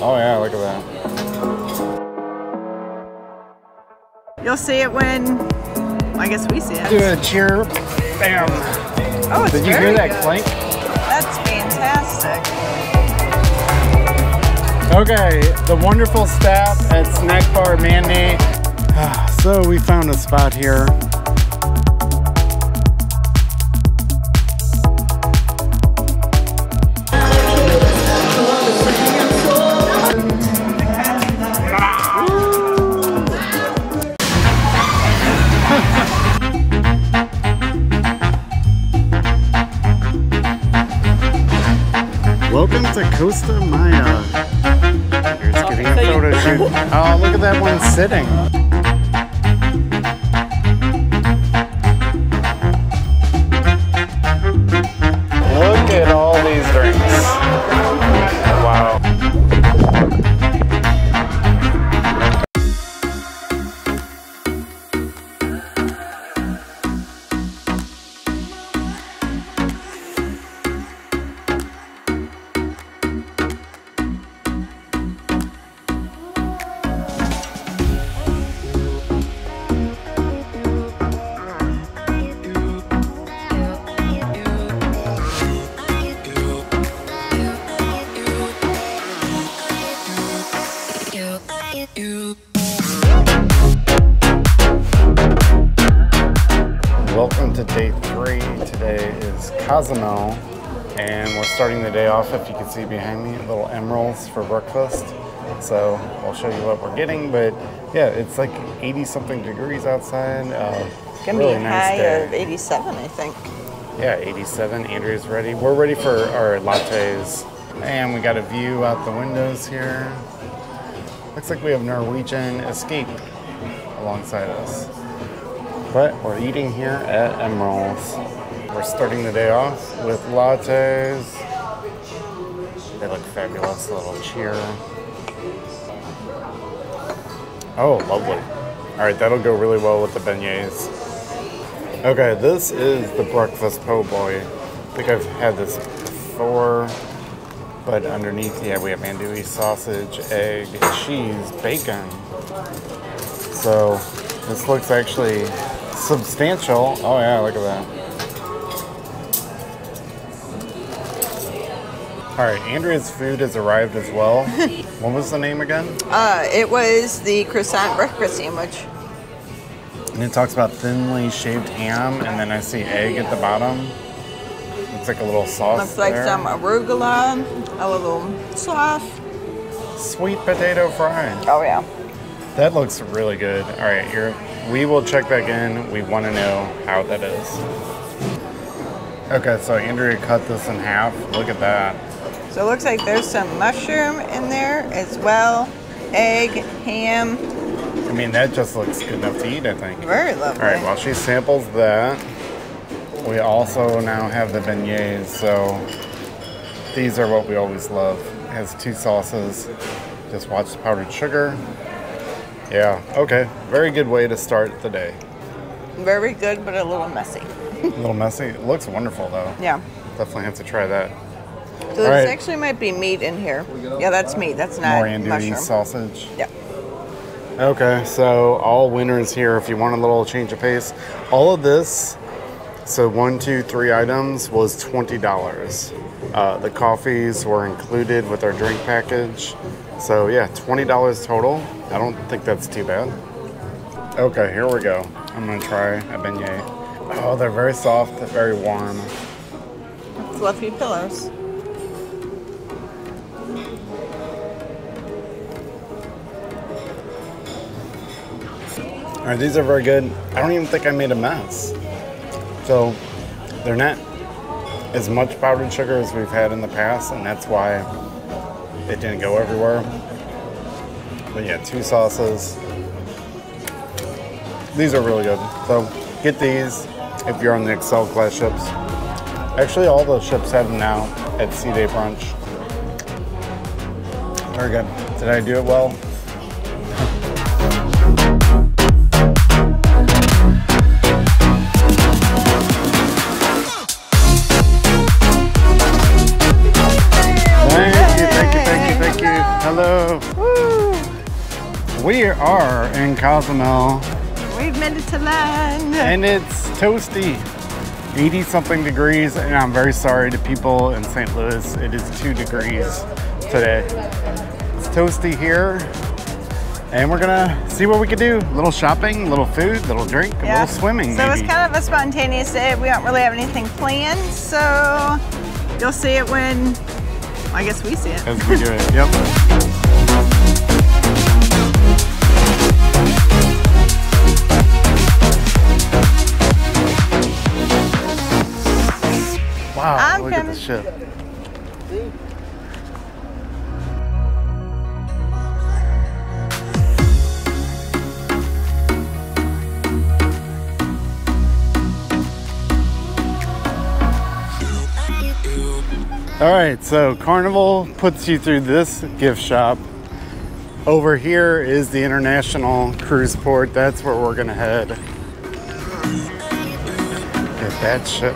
Oh yeah, look at that. You'll see it when, I guess we see it. Do a cheer, bam. Oh, it's Did you hear that clank? That's fantastic. Okay, the wonderful staff at Snack Bar Mandy. So we found a spot here. Welcome to Costa Maya. Here's getting a photo shoot. Oh, look at that one sitting. Look at all these drinks. Wow. Welcome to day three. Today is Cozumel, and we're starting the day off, if you can see behind me, little Emeril's for breakfast. So I'll show you what we're getting, but yeah, it's like 80 something degrees outside. It's gonna really be a nice high day. Of 87, I think. Yeah, 87. Andrea's ready. We're ready for our lattes, and we got a view out the windows here. Looks like we have Norwegian Escape alongside us. But we're eating here at Emeril's. We're starting the day off with lattes. They look fabulous, a little cheer. Oh, lovely. All right, that'll go really well with the beignets. Okay, this is the breakfast po' boy. I think I've had this before, but underneath, yeah, we have andouille, sausage, egg, cheese, bacon. So, this looks actually substantial. Oh yeah, look at that. All right, Andrea's food has arrived as well. What was the name again? It was the croissant breakfast sandwich. And it talks about thinly shaved ham, and then I see egg at the bottom. Looks like a little sauce. Looks like there. Some arugula, a little sauce. Sweet potato fry. Oh yeah. That looks really good. All right, here, we will check back in. We want to know how that is. Okay, so Andrea cut this in half. Look at that. So it looks like there's some mushroom in there as well. Egg, ham. I mean, that just looks good enough to eat, I think. Very lovely. All right, while she samples that, we also now have the beignets. So these are what we always love. It has two sauces. Just watch the powdered sugar. Yeah, okay. Very good way to start the day. Very good, but a little messy. A little messy? It looks wonderful, though. Yeah. Definitely have to try that. So this actually might be meat in here. Yeah, that's meat. That's not mushroom. More andouille sausage. Yeah. Okay, so all winners here if you want a little change of pace. All of this, so 1, 2, 3 items, was $20. The coffees were included with our drink package. So yeah, $20 total. I don't think that's too bad. Okay, here we go. I'm gonna try a beignet. Oh, they're very soft, they're very warm. Fluffy pillows. All right, these are very good. I don't even think I made a mess. So they're not as much powdered sugar as we've had in the past, and that's why it didn't go everywhere. But yeah, two sauces. These are really good. So get these if you're on the Excel class ships. Actually, all those ships have them now at Sea Day Brunch. Very good. Did I do it well? Hello. Woo. We are in Cozumel. We've made it to land. And it's toasty. 80 something degrees, and I'm very sorry to people in St. Louis. It is 2 degrees today. It's toasty here. And we're gonna see what we can do. A little shopping, a little food, a little drink, a little swimming. So maybe. It's kind of a spontaneous day. We don't really have anything planned, so you'll see it when, well, I guess we see it. As we do it, yep. Wow, look at this ship. All right, so Carnival puts you through this gift shop. Over here is the International Cruise Port. That's where we're gonna head. Get that ship.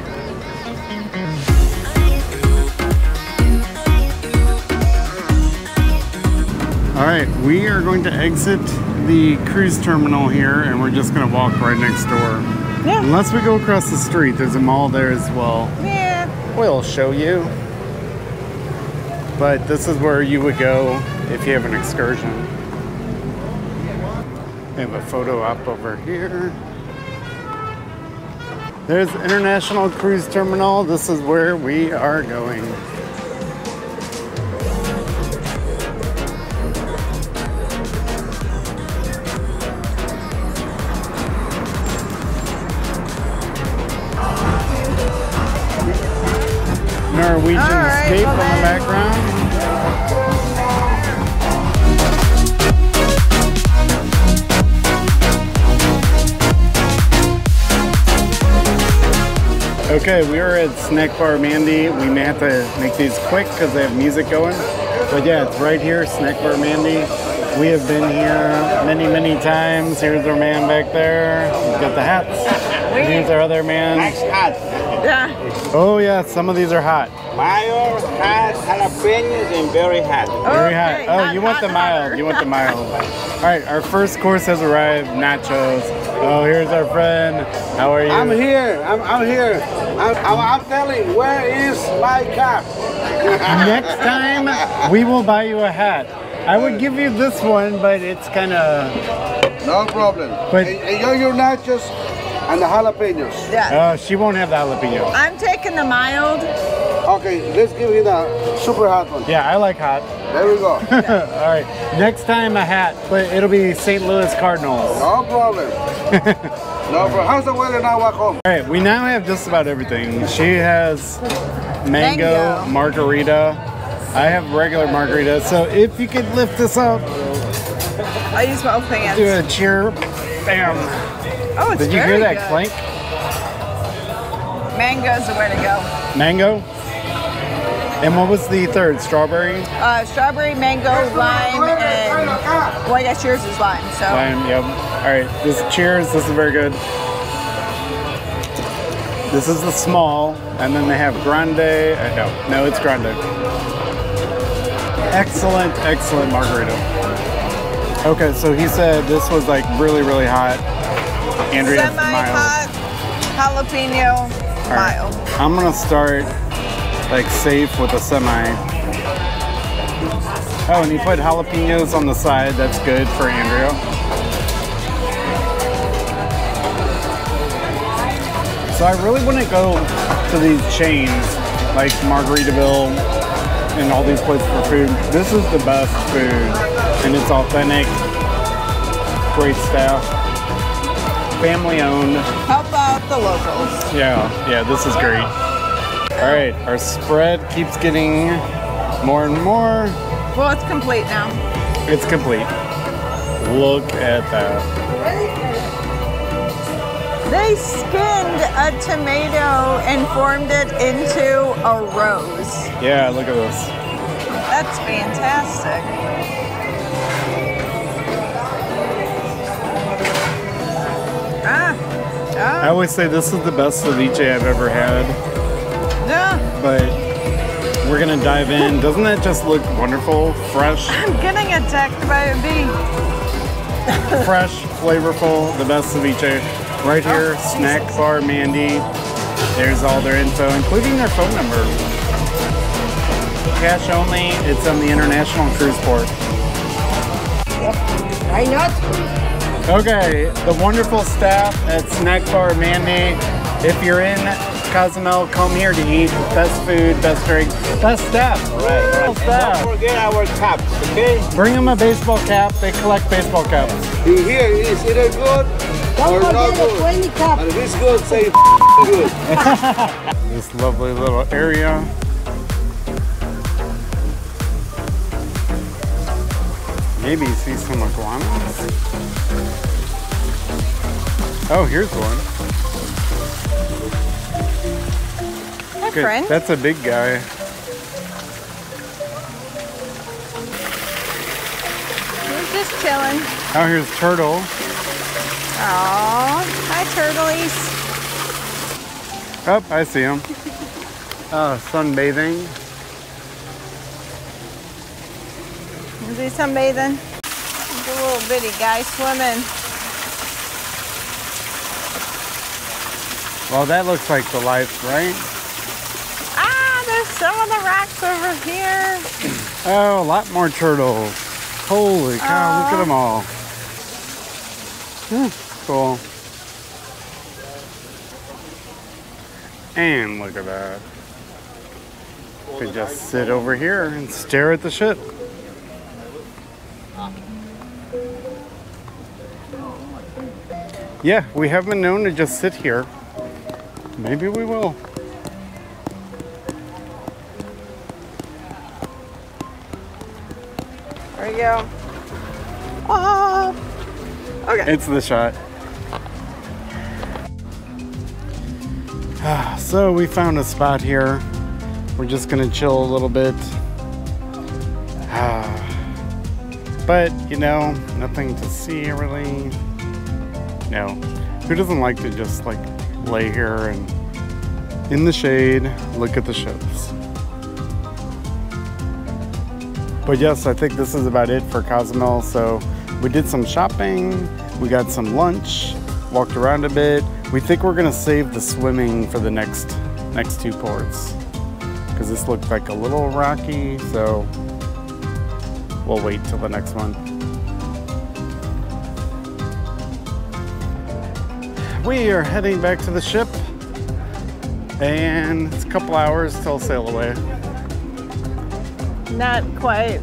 All right, we are going to exit the cruise terminal here, and we're just going to walk right next door. Yeah. Unless we go across the street, there's a mall there as well. Yeah. We'll show you. But this is where you would go if you have an excursion. They have a photo op over here. There's International Cruise Terminal. This is where we are going. Norwegian Escape on the background. Okay, we are at Snack Bar Mandy. We may have to make these quick because they have music going. But yeah, it's right here, Snack Bar Mandy. We have been here many, many times. Here's our man back there. He's got the hats. Here's our other man. Nice hot. Yeah. Oh yeah, some of these are hot. Mild, hot, jalapenos, and very hot. Very hot. Oh, you want the mild. You want the mild. All right, our first course has arrived, nachos. Oh, here's our friend. How are you? I'm here. I'm here. I'm telling, where is my cap? Next time, we will buy you a hat. I would give you this one, but it's kind of... No problem. But enjoy your nachos. And the jalapenos. Yeah. She won't have the jalapeno. I'm taking the mild. Okay, let's give you the super hot one. Yeah, I like hot. There we go. All right, next time a hat, but it'll be St. Louis Cardinals. No problem. No problem. How's the weather now back home? All right, we now have just about everything. She has mango. Margarita. I have regular margarita. So if you could lift this up. I use both hands. Do a cheer. Bam. Oh, it's did you hear that good. Clink? Mango's the way to go. Mango? And what was the third? Strawberry? Strawberry, mango, lime, and... Well, I guess yours is lime, so... Lime, yep. Alright, cheers. This is very good. This is the small, and then they have grande... No, it's grande. Excellent, excellent margarita. Okay, so he said this was like really, really hot. Andrea, semi-hot, jalapeno, mild. Right. I'm gonna start like safe with a semi. Oh, and you put jalapenos on the side. That's good for Andrea. So I really want to go to these chains like Margaritaville and all these places for food. This is the best food, and it's authentic. Great staff. Family owned. Help out the locals. Yeah, this is great. All right, our spread keeps getting more and more. Well, it's complete now. It's complete. Look at that. They skinned a tomato and formed it into a rose. Yeah, look at this. That's fantastic. I always say this is the best ceviche I've ever had. Yeah. But We're gonna dive in. Doesn't that just look wonderful? Fresh. I'm getting attacked by a bee. Fresh, flavorful, the best ceviche. Right here, oh, Snack Bar Mandy. There's all their info, including their phone number. Cash only, it's on the International Cruise Port. Why not? Okay, the wonderful staff at Snack Bar Mandy. If you're in Cozumel, come here to eat. Best food, best drink, best staff. Right. Staff. Don't forget our caps, okay? Bring them a baseball cap. They collect baseball caps. You hear, is it either good or not good? And if it's good, say good. This lovely little area. Maybe see some iguanas. Oh, here's one. Hi, friend. That's a big guy. He's just chilling. Oh, here's turtle. Aw, hi, turtlies. Oh, I see him. Sunbathing. Is he sunbathing? There's a little bitty guy swimming. Well, that looks like the life, right? Ah, there's some of the rocks over here. Oh, a lot more turtles. Holy cow, look at them all. Cool. And look at that. You could just sit over here and stare at the ship. Yeah, we have been known to just sit here. Maybe we will. There you go. Oh! Okay. It's the shot. So we found a spot here. We're just gonna chill a little bit. But, you know, nothing to see really. No. Who doesn't like to just like lay here and in the shade look at the ships? But yes, I think this is about it for Cozumel. So we did some shopping, we got some lunch, walked around a bit. We think we're gonna save the swimming for the next two ports because this looked like a little rocky, so we'll wait till the next one. We are heading back to the ship, and it's a couple hours till sail away. Not quite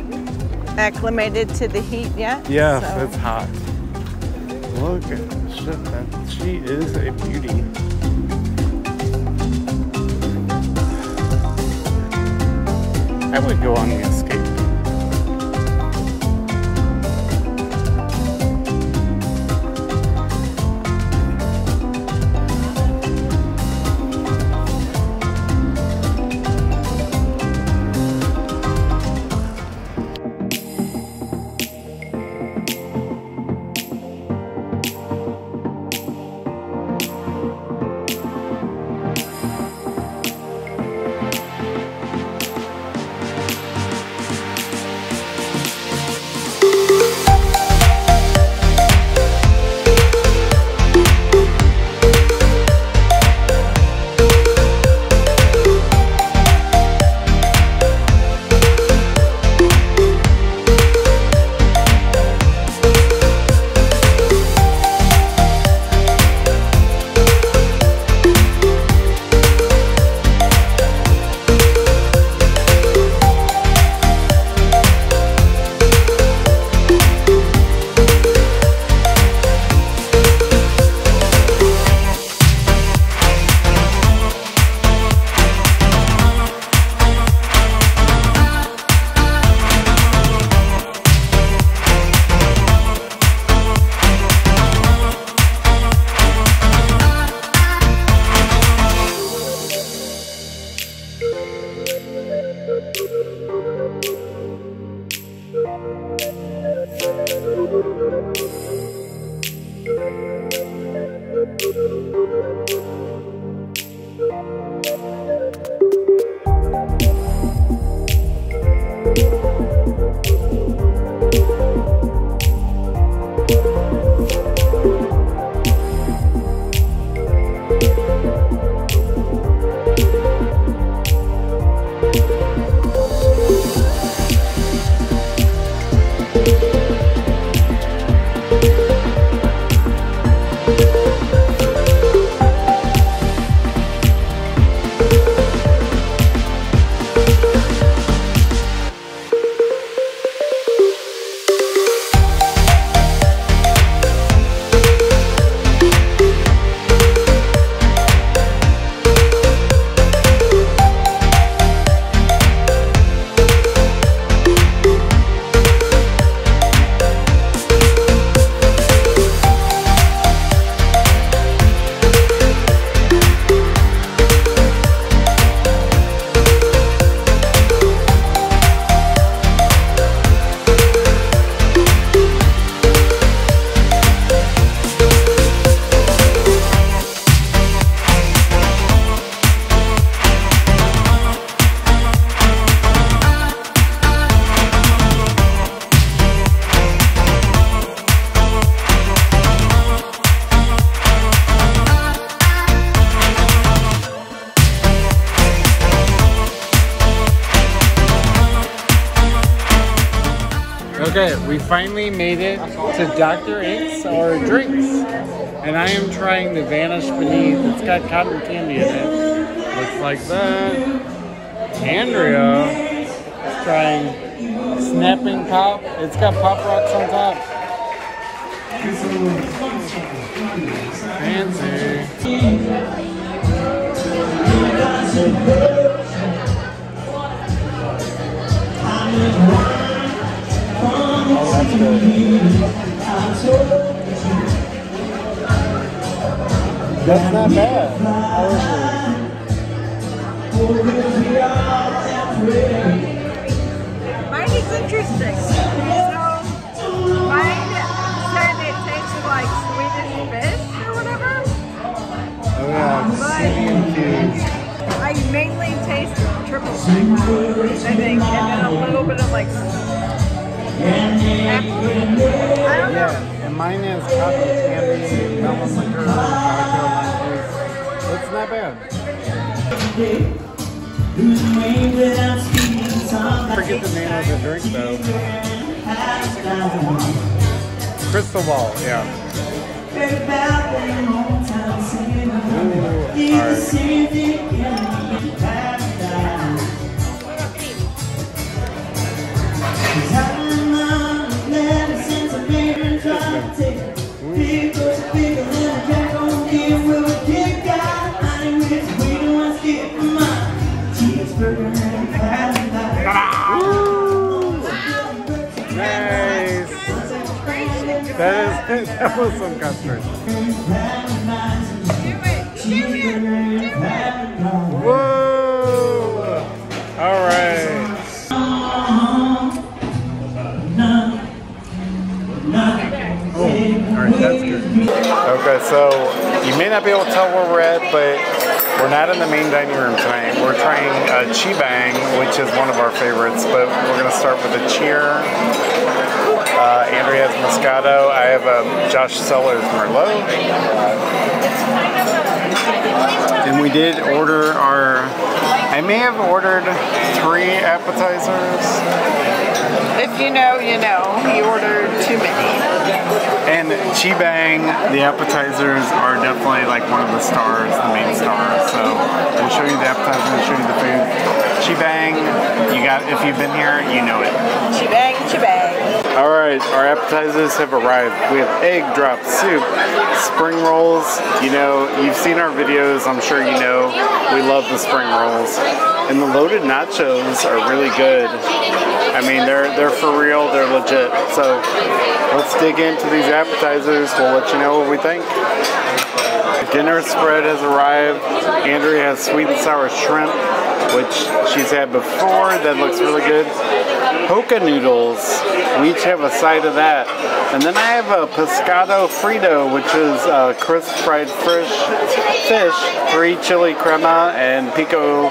acclimated to the heat yet. Yeah, so it's hot. Look at the ship, she is a beauty. I would go on the Escape. Okay, we finally made it to Dr. Inks or Drinks, and I am trying the Vanish Beneath. It's got cotton candy in it. Looks like that. Andrea is trying Snapping Pop. It's got Pop Rocks on top. Fancy. Oh, that's good. That's not bad. Mine is interesting. So, mine said it tastes like Swedish fish or whatever. Oh, yeah. But I mainly taste triple sec, I think, and then a little bit of like. Yeah, and mine is cotton candy, melon liquor, vodka. It's not bad. Forget the name of the drink though. Crystal Ball, yeah. Ooh, That was some custard. Do it. Whoa! All right. Oh, all right, that's good. Okay, so you may not be able to tell where we're at, but we're not in the main dining room tonight. We're trying ChiBang, which is one of our favorites, but we're gonna start with a cheer. Andrea has Moscato. I have Josh Sellers Merlot. And we did order our... I may have ordered 3 appetizers. If you know, you know. You ordered too many. And ChiBang, the appetizers are definitely like one of the stars, the main stars. So we'll show you the appetizers, we'll show you the food. ChiBang, you got, if you've been here, you know it. ChiBang, ChiBang. Alright, our appetizers have arrived. We have egg drop soup, spring rolls. You know, you've seen our videos, I'm sure you know. We love the spring rolls. And the loaded nachos are really good. I mean, they're for real, they're legit. So, let's dig into these appetizers. We'll let you know what we think. Dinner spread has arrived. Andrea has sweet and sour shrimp, which she's had before. That looks really good. Poke noodles. We each have a side of that. And then I have a pescado frito, which is crisp fried fish, 3 chili crema, and pico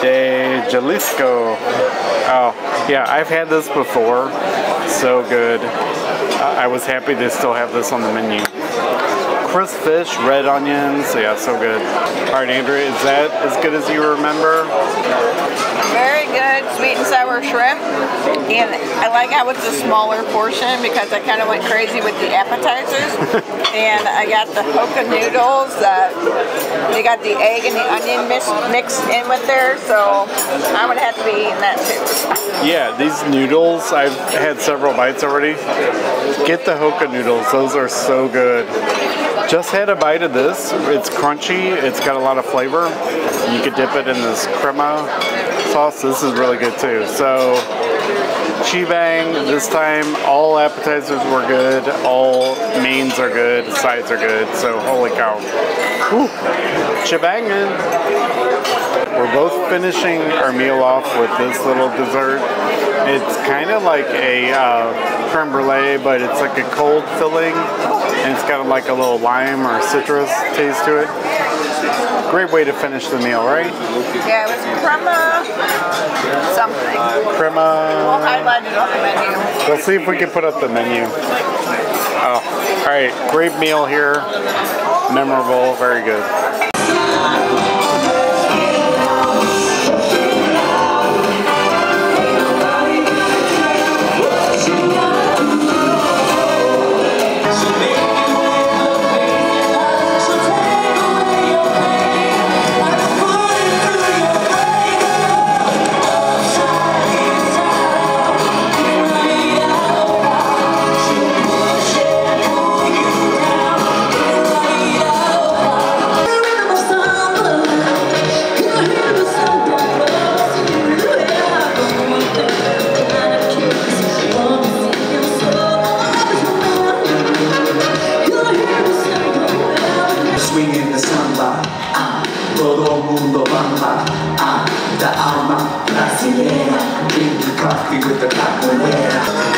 de Jalisco. Oh. Yeah, I've had this before. So good. I was happy they still have this on the menu. Crisp fish, red onions. Yeah, so good. All right, Andrea, is that as good as you remember? Very good sweet and sour shrimp. And I like how it's a smaller portion because I kind of went crazy with the appetizers. And I got the Hoka noodles. They got the egg and the onion mixed in with there. So I'm going to have to be eating that too. Yeah, these noodles, I've had several bites already. Get the Hoka noodles. Those are so good. Just had a bite of this. It's crunchy. It's got a lot of flavor. You could dip it in this crema sauce. This is really good too. So ChiBang this time. All appetizers were good. All mains are good. Sides are good. So holy cow. Whew. ChiBangin'. We're both finishing our meal off with this little dessert. It's kind of like a creme brulee, but it's like a cold filling. And it's got like a little lime or citrus taste to it. Great way to finish the meal, right? Yeah, it was crema something. Crema. We'll highlight it on the menu. Let's see if we can put up the menu. Oh, all right. Great meal here. Memorable. Very good. With the